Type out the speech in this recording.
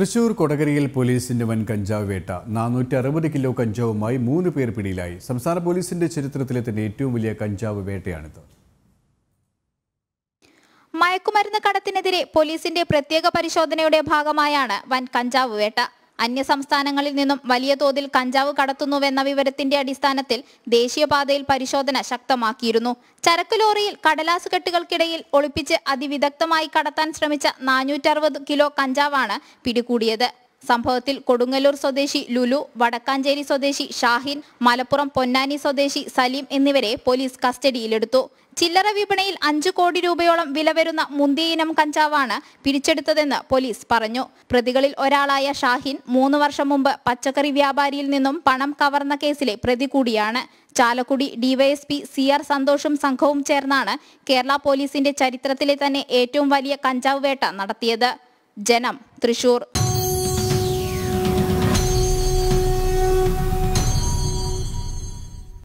Thrissur Kodakarayil police in the one Kanja Veta, Nanuta Rabodikilo Kanjo, my moon pair pedilai, Samsara police in the Chiritrate, 2 million Kanja Veta. മയക്കുമരുന്ന് കടത്തിനെതിരെ പോലീസിന്റെ പ്രത്യേക പരിശോധനയുടെ ഭാഗമായാണ് വൻ കഞ്ചാവ് വേട്ട. അന്യ സംസ്ഥാനങ്ങളിൽ നിന്നും വലിയ തോതിൽ കഞ്ചാവ് കടത്തുന്നുവെന്ന വിവരത്തിന്റെ അടിസ്ഥാനത്തിൽ ദേശീയപാതയിൽ പരിശോധന ശക്തമാക്കിയിരുന്നു. ചരക്ക് ലോറിയിൽ കടലാസ് കെട്ടുകൾക്കിടയിൽ ഒളിപ്പിച്ച് അതിവിദഗ്ധമായി കടത്താൻ ശ്രമിച്ച 460 കിലോ കഞ്ചാവാണ് പിടികൂടിയത്. സംഭവത്തിൽ കൊടുങ്ങല്ലൂർ സ്വദേശി ലുലു, വടക്കാഞ്ചേരി സ്വദേശി ഷാഹിൻ, മലപ്പുറം പൊന്നാനി സ്വദേശി സലീം എന്നിവരെ പോലീസ് കസ്റ്റഡിയിലെടുത്തു. ചില്ലറ വിപണിയിൽ 5 കോടി രൂപയോളം വില വരുന്ന മുന്തിയിനം കഞ്ചാവാണ് പിടിച്ചെടുത്തതെന്ന് പോലീസ് പറഞ്ഞു. പ്രതികളിൽ ഒരാളായ ഷാഹിൻ 3 വർഷം മുമ്പ് പച്ചക്കറി വ്യാപാരിയിൽ നിന്നും പണം കവർന്ന കേസിലെ പ്രതി കൂടിയാണ്. ചാലക്കുടി D.V.S.P. C.R. സന്തോഷും സംഘവും ചേർന്നാണ് കേരള പോലീസിന്റെ ചരിത്രത്തിലെ തന്നെ ഏറ്റവും വലിയ കഞ്ചാവ് വേട്ട നടത്തിയത്. ജനം, തൃശൂർ.